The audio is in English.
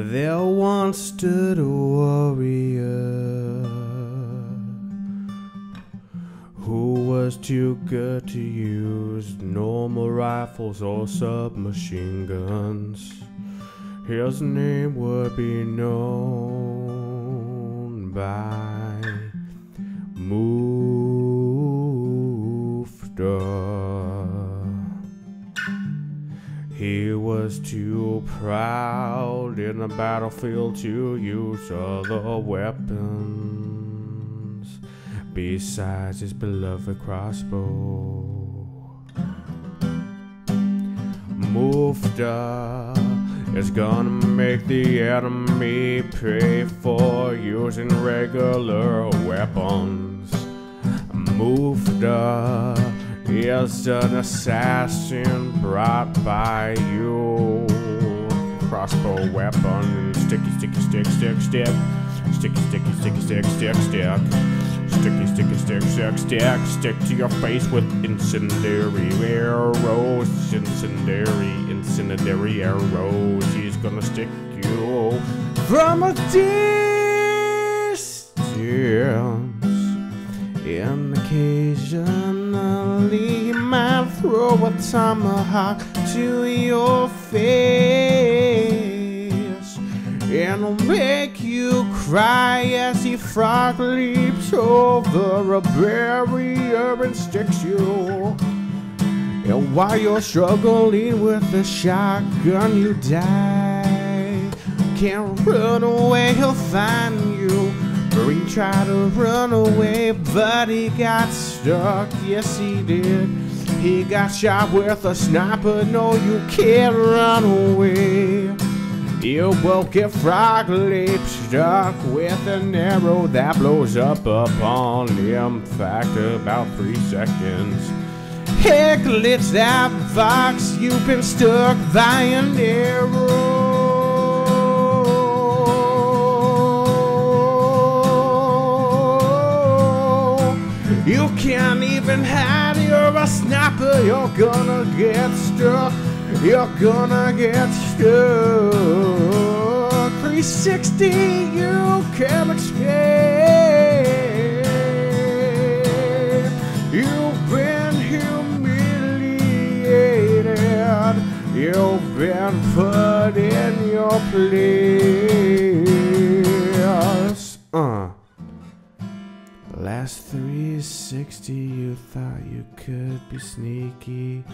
There once stood a warrior who was too good to use normal rifles or submachine guns. His name would be known by Moofda. He was too proud in the battlefield to use other weapons besides his beloved crossbow. Moofda is gonna make the enemy pay for using regular weapons. Moofda is an assassin brought by you. Crossbow weapon, sticky, sticky, stick, stick, stick. Sticky, sticky, sticky, stick, stick, stick. Sticky, sticky, stick, stick, stick. Stick to your face with incendiary arrows. Incendiary arrows. He's gonna stick you from a distance. And occasionally he might throw a tomahawk to your face, and will make you cry as he frog leaps over a barrier and sticks you. And while you're struggling with the shotgun, you die. Can't run away, he'll find you. He tried to run away, but he got stuck, yes he did. He got shot with a sniper, no you can't run away. You will get frog leaps stuck with an arrow that blows up upon him. In fact, about 3 seconds. Heck, it's that box, you've been stuck by an arrow. You can't even hide, you're a sniper, you're gonna get stuck, you're gonna get stuck. 360, you can't escape. You've been humiliated, you've been put in your place. Last 360, you thought you could be sneaky.